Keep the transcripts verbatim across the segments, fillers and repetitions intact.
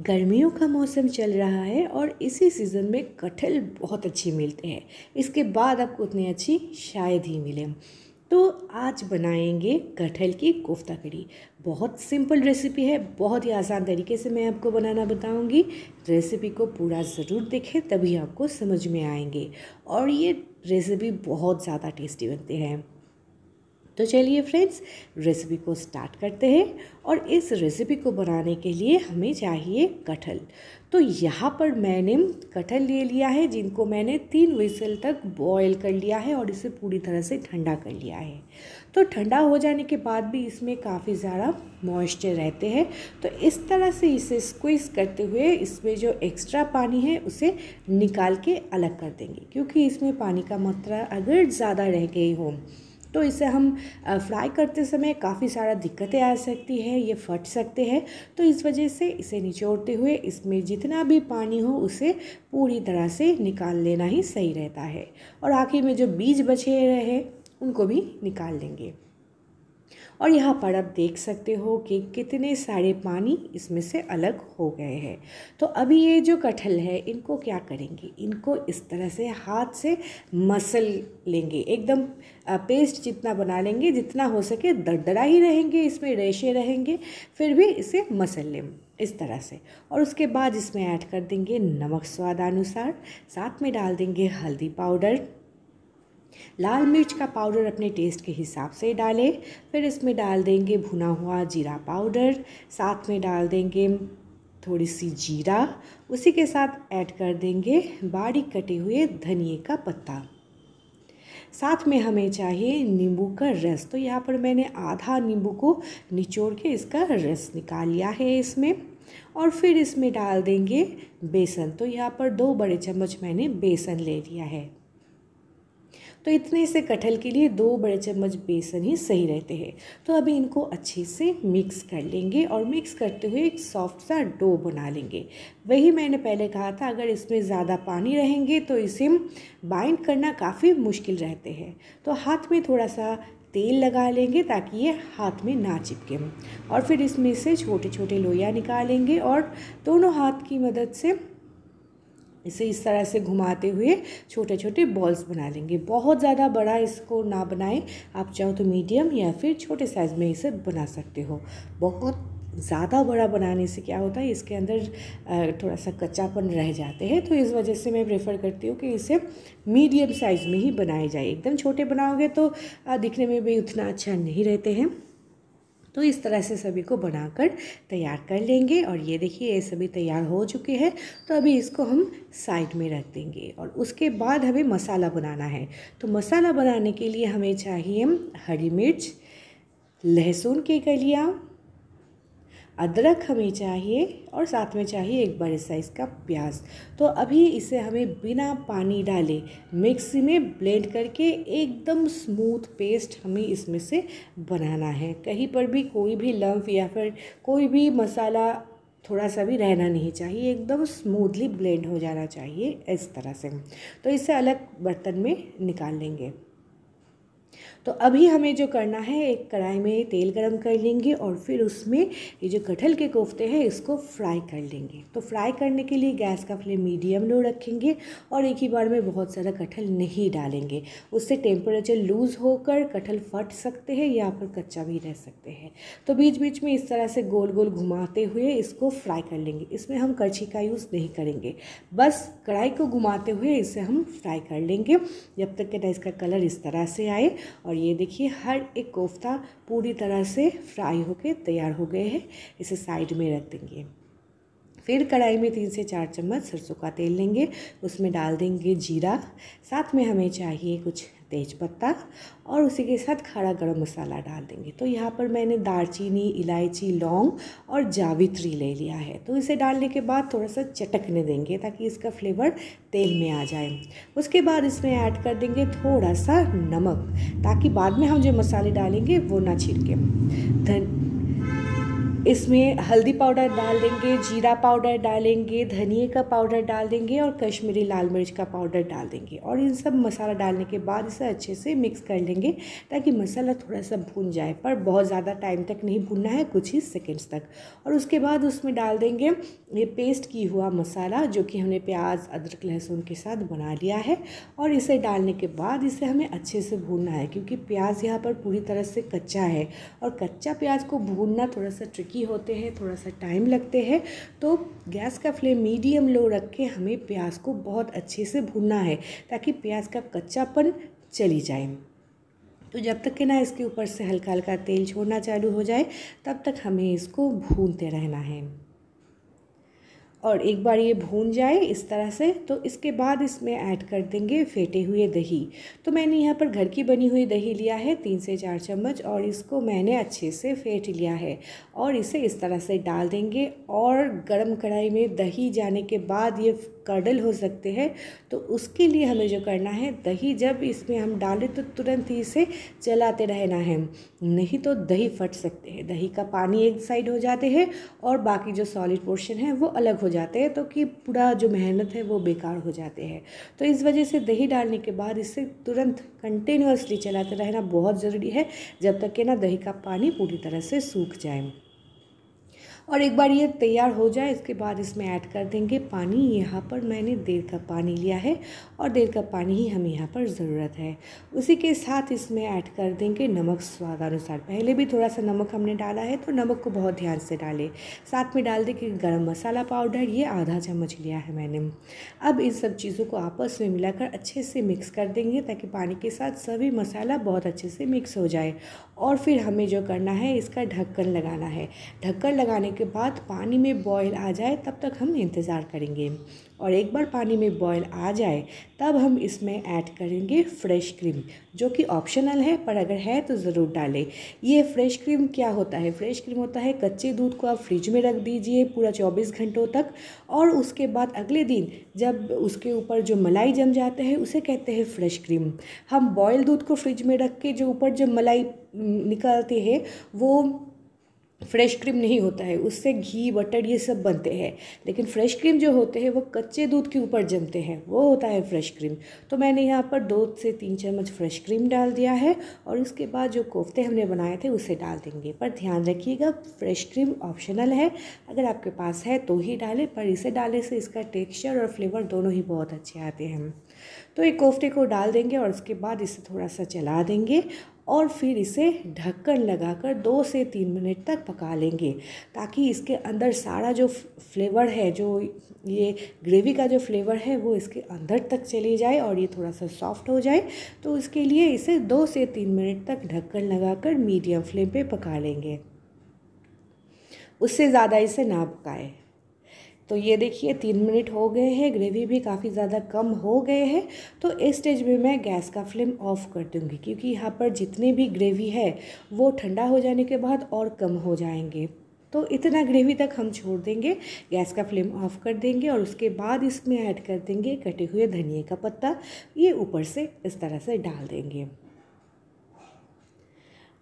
गर्मियों का मौसम चल रहा है और इसी सीज़न में कटहल बहुत अच्छी मिलते हैं। इसके बाद आपको उतनी अच्छी शायद ही मिले। तो आज बनाएंगे कटहल की कोफ्ता करी। बहुत सिंपल रेसिपी है, बहुत ही आसान तरीके से मैं आपको बनाना बताऊंगी। रेसिपी को पूरा ज़रूर देखें, तभी आपको समझ में आएंगे और ये रेसिपी बहुत ज़्यादा टेस्टी बनते हैं। तो चलिए फ्रेंड्स, रेसिपी को स्टार्ट करते हैं। और इस रेसिपी को बनाने के लिए हमें चाहिए कटहल। तो यहाँ पर मैंने कटहल ले लिया है, जिनको मैंने तीन विसल तक बॉयल कर लिया है और इसे पूरी तरह से ठंडा कर लिया है। तो ठंडा हो जाने के बाद भी इसमें काफ़ी ज़्यादा मॉइस्चर रहते हैं। तो इस तरह से इसे स्क्वीज़ करते हुए इसमें जो एक्स्ट्रा पानी है उसे निकाल के अलग कर देंगे, क्योंकि इसमें पानी का मात्रा अगर ज़्यादा रह गई हो तो इसे हम फ्राई करते समय काफ़ी सारा दिक्कतें आ सकती है, ये फट सकते हैं। तो इस वजह से इसे निचोड़ते हुए इसमें जितना भी पानी हो उसे पूरी तरह से निकाल लेना ही सही रहता है। और आखिर में जो बीज बचे रहे उनको भी निकाल लेंगे। और यहाँ पर आप देख सकते हो कि कितने सारे पानी इसमें से अलग हो गए हैं। तो अभी ये जो कटहल है इनको क्या करेंगे, इनको इस तरह से हाथ से मसल लेंगे, एकदम पेस्ट जितना बना लेंगे, जितना हो सके। दरदरा ही रहेंगे, इसमें रेशे रहेंगे, फिर भी इसे मसल लें इस तरह से। और उसके बाद इसमें ऐड कर देंगे नमक स्वादानुसार, साथ में डाल देंगे हल्दी पाउडर, लाल मिर्च का पाउडर अपने टेस्ट के हिसाब से डालें। फिर इसमें डाल देंगे भुना हुआ जीरा पाउडर, साथ में डाल देंगे थोड़ी सी जीरा, उसी के साथ ऐड कर देंगे बारीक कटे हुए धनिए का पत्ता। साथ में हमें चाहिए नींबू का रस। तो यहाँ पर मैंने आधा नींबू को निचोड़ के इसका रस निकाल लिया है इसमें। और फिर इसमें डाल देंगे बेसन। तो यहाँ पर दो बड़े चम्मच मैंने बेसन ले लिया है। तो इतने से कटहल के लिए दो बड़े चम्मच बेसन ही सही रहते हैं। तो अभी इनको अच्छे से मिक्स कर लेंगे और मिक्स करते हुए एक सॉफ्ट सा डो बना लेंगे। वही मैंने पहले कहा था, अगर इसमें ज़्यादा पानी रहेंगे तो इसे बाइंड करना काफ़ी मुश्किल रहते हैं। तो हाथ में थोड़ा सा तेल लगा लेंगे ताकि ये हाथ में ना चिपके। और फिर इसमें से छोटे छोटे लोइया निकालेंगे और दोनों हाथ की मदद से इसे इस तरह से घुमाते हुए छोटे छोटे बॉल्स बना लेंगे। बहुत ज़्यादा बड़ा इसको ना बनाएं, आप चाहो तो मीडियम या फिर छोटे साइज़ में इसे बना सकते हो। बहुत ज़्यादा बड़ा बनाने से क्या होता है, इसके अंदर थोड़ा सा कच्चापन रह जाते हैं। तो इस वजह से मैं प्रेफर करती हूँ कि इसे मीडियम साइज़ में ही बनाए जाए। एकदम छोटे बनाओगे तो दिखने में भी उतना अच्छा नहीं रहते हैं। तो इस तरह से सभी को बनाकर तैयार कर लेंगे। और ये देखिए, ये सभी तैयार हो चुके हैं। तो अभी इसको हम साइड में रख देंगे। और उसके बाद हमें मसाला बनाना है। तो मसाला बनाने के लिए हमें चाहिए हरी मिर्च, लहसुन की कलियाँ, अदरक हमें चाहिए और साथ में चाहिए एक बड़े साइज़ का प्याज। तो अभी इसे हमें बिना पानी डाले मिक्सी में ब्लेंड करके एकदम स्मूथ पेस्ट हमें इसमें से बनाना है। कहीं पर भी कोई भी लम्फ या फिर कोई भी मसाला थोड़ा सा भी रहना नहीं चाहिए, एकदम स्मूथली ब्लेंड हो जाना चाहिए इस तरह से। तो इसे अलग बर्तन में निकाल लेंगे। तो अभी हमें जो करना है, एक कढ़ाई में तेल गरम कर लेंगे और फिर उसमें ये जो कटहल के कोफ्ते हैं इसको फ्राई कर लेंगे। तो फ्राई करने के लिए गैस का फ्लेम मीडियम लो रखेंगे और एक ही बार में बहुत सारा कटहल नहीं डालेंगे, उससे टेम्परेचर लूज़ होकर कटहल फट सकते हैं या फिर कच्चा भी रह सकते हैं। तो बीच बीच में इस तरह से गोल गोल घुमाते हुए इसको फ्राई कर लेंगे। इसमें हम करछी का यूज़ नहीं करेंगे, बस कढ़ाई को घुमाते हुए इसे हम फ्राई कर लेंगे जब तक कि इसका कलर इस तरह से आए। और ये देखिए, हर एक कोफ्ता पूरी तरह से फ्राई होके तैयार हो गए हैं। इसे साइड में रख देंगे। फिर कढ़ाई में तीन से चार चम्मच सरसों का तेल लेंगे, उसमें डाल देंगे जीरा, साथ में हमें चाहिए कुछ तेजपत्ता और उसी के साथ खड़ा गरम मसाला डाल देंगे। तो यहाँ पर मैंने दालचीनी, इलायची, लौंग और जावित्री ले लिया है। तो इसे डालने के बाद थोड़ा सा चटकने देंगे ताकि इसका फ्लेवर तेल में आ जाए। उसके बाद इसमें ऐड कर देंगे थोड़ा सा नमक, ताकि बाद में हम जो मसाले डालेंगे वो ना छिड़के। धन इसमें हल्दी पाउडर डाल देंगे, जीरा पाउडर डालेंगे, धनिए का पाउडर डाल देंगे और कश्मीरी लाल मिर्च का पाउडर डाल देंगे और इन सब मसाला डालने के बाद इसे अच्छे से मिक्स कर लेंगे ताकि मसाला थोड़ा सा भून जाए, पर बहुत ज़्यादा टाइम तक नहीं भूनना है, कुछ ही सेकेंड्स तक। और उसके बाद उसमें डाल देंगे ये पेस्ट की हुआ मसाला जो कि हमने प्याज अदरक लहसुन के साथ बना लिया है और इसे डालने के बाद इसे हमें अच्छे से भूनना है क्योंकि प्याज यहाँ पर पूरी तरह से कच्चा है और कच्चा प्याज को भूनना थोड़ा सा ट्रिकी होते हैं, थोड़ा सा टाइम लगते हैं। तो गैस का फ्लेम मीडियम लो रख के हमें प्याज को बहुत अच्छे से भूनना है ताकि प्याज का कच्चापन चली जाए। तो जब तक कि ना इसके ऊपर से हल्का हल्का तेल छोड़ना चालू हो जाए तब तक हमें इसको भूनते रहना है और एक बार ये भून जाए इस तरह से तो इसके बाद इसमें ऐड कर देंगे फेंटे हुए दही। तो मैंने यहाँ पर घर की बनी हुई दही लिया है तीन से चार चम्मच और इसको मैंने अच्छे से फेंट लिया है और इसे इस तरह से डाल देंगे और गरम कढ़ाई में दही जाने के बाद ये कर्डल हो सकते हैं। तो उसके लिए हमें जो करना है, दही जब इसमें हम डालें तो तुरंत ही इसे चलाते रहना है, नहीं तो दही फट सकते हैं। दही का पानी एक साइड हो जाते हैं और बाकी जो सॉलिड पोर्शन है वो अलग हो जाते हैं, तो कि पूरा जो मेहनत है वो बेकार हो जाते हैं। तो इस वजह से दही डालने के बाद इसे तुरंत कंटिन्यूसली चलाते रहना बहुत ज़रूरी है जब तक कि ना दही का पानी पूरी तरह से सूख जाए। और एक बार ये तैयार हो जाए इसके बाद इसमें ऐड कर देंगे पानी। यहाँ पर मैंने डेढ़ कप पानी लिया है और डेढ़ कप पानी ही हमें यहाँ पर ज़रूरत है। उसी के साथ इसमें ऐड कर देंगे नमक स्वादानुसार। पहले भी थोड़ा सा नमक हमने डाला है तो नमक को बहुत ध्यान से डालें। साथ में डाल देंगे गरम मसाला पाउडर, ये आधा चम्मच लिया है मैंने। अब इन सब चीज़ों को आपस में मिलाकर अच्छे से मिक्स कर देंगे ताकि पानी के साथ सभी मसाला बहुत अच्छे से मिक्स हो जाए। और फिर हमें जो करना है इसका ढक्कन लगाना है। ढक्कन लगाने के बाद पानी में बॉयल आ जाए तब तक हम इंतज़ार करेंगे और एक बार पानी में बॉयल आ जाए तब हम इसमें ऐड करेंगे फ्रेश क्रीम जो कि ऑप्शनल है, पर अगर है तो ज़रूर डालें। ये फ्रेश क्रीम क्या होता है? फ्रेश क्रीम होता है कच्चे दूध को आप फ्रिज में रख दीजिए पूरा चौबीस घंटों तक और उसके बाद अगले दिन जब उसके ऊपर जो मलाई जम जाते हैं उसे कहते हैं फ्रेश क्रीम। हम बॉयल दूध को फ्रिज में रख के जो ऊपर जो मलाई निकालते हैं वो फ्रेश क्रीम नहीं होता है, उससे घी बटर ये सब बनते हैं। लेकिन फ्रेश क्रीम जो होते हैं वो कच्चे दूध के ऊपर जमते हैं, वो होता है फ्रेश क्रीम। तो मैंने यहाँ पर दो से तीन चम्मच फ्रेश क्रीम डाल दिया है और उसके बाद जो कोफ्ते हमने बनाए थे उसे डाल देंगे। पर ध्यान रखिएगा फ्रेश क्रीम ऑप्शनल है, अगर आपके पास है तो ही डालें, पर इसे डालने से इसका टेक्स्चर और फ्लेवर दोनों ही बहुत अच्छे आते हैं। तो एक कोफ्ते को डाल देंगे और उसके बाद इसे थोड़ा सा चला देंगे और फिर इसे ढक्कन लगाकर दो से तीन मिनट तक पका लेंगे ताकि इसके अंदर सारा जो फ्लेवर है, जो ये ग्रेवी का जो फ्लेवर है वो इसके अंदर तक चली जाए और ये थोड़ा सा सॉफ्ट हो जाए। तो इसके लिए इसे दो से तीन मिनट तक ढक्कन लगाकर मीडियम फ्लेम पे पका लेंगे, उससे ज़्यादा इसे ना पकाएं। तो ये देखिए तीन मिनट हो गए हैं, ग्रेवी भी काफ़ी ज़्यादा कम हो गए हैं। तो इस स्टेज में मैं गैस का फ्लेम ऑफ़ कर दूंगी क्योंकि यहाँ पर जितनी भी ग्रेवी है वो ठंडा हो जाने के बाद और कम हो जाएंगे। तो इतना ग्रेवी तक हम छोड़ देंगे, गैस का फ्लेम ऑफ़ कर देंगे और उसके बाद इसमें ऐड कर देंगे कटे हुए धनिए का पत्ता, ये ऊपर से इस तरह से डाल देंगे।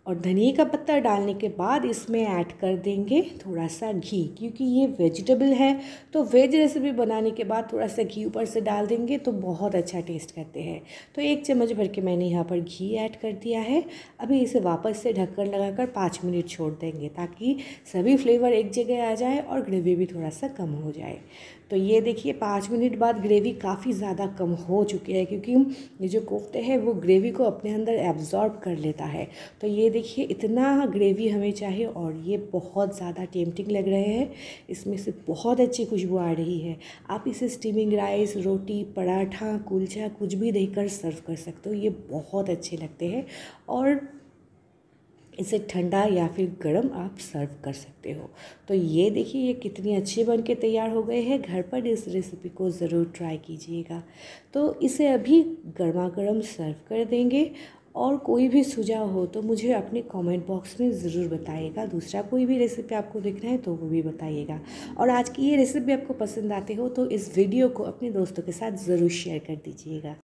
और धनिए का पत्ता डालने के बाद इसमें ऐड कर देंगे थोड़ा सा घी क्योंकि ये वेजिटेबल है। तो वेज रेसिपी बनाने के बाद थोड़ा सा घी ऊपर से डाल देंगे तो बहुत अच्छा टेस्ट करते हैं। तो एक चम्मच भर के मैंने यहाँ पर घी ऐड कर दिया है। अभी इसे वापस से ढक्कन लगाकर पाँच मिनट छोड़ देंगे ताकि सभी फ्लेवर एक जगह आ जाए और ग्रेवी भी थोड़ा सा कम हो जाए। तो ये देखिए पाँच मिनट बाद ग्रेवी काफ़ी ज़्यादा कम हो चुकी है क्योंकि ये जो कोफ्ते हैं वो ग्रेवी को अपने अंदर एब्जॉर्ब कर लेता है। तो ये देखिए इतना ग्रेवी हमें चाहिए और ये बहुत ज़्यादा टेम्पटिंग लग रहे हैं, इसमें से बहुत अच्छी खुशबू आ रही है। आप इसे स्टीमिंग राइस, रोटी, पराठा, कुलचा कुछ भी देकर सर्व कर सकते हो, ये बहुत अच्छे लगते हैं। और इसे ठंडा या फिर गरम आप सर्व कर सकते हो। तो ये देखिए ये कितनी अच्छी बन के तैयार हो गए हैं। घर पर इस रेसिपी को ज़रूर ट्राई कीजिएगा। तो इसे अभी गर्मा गर्म सर्व कर देंगे और कोई भी सुझाव हो तो मुझे अपने कमेंट बॉक्स में ज़रूर बताइएगा। दूसरा कोई भी रेसिपी आपको देखना है तो वो भी बताइएगा। और आज की ये रेसिपी आपको पसंद आती हो तो इस वीडियो को अपने दोस्तों के साथ ज़रूर शेयर कर दीजिएगा।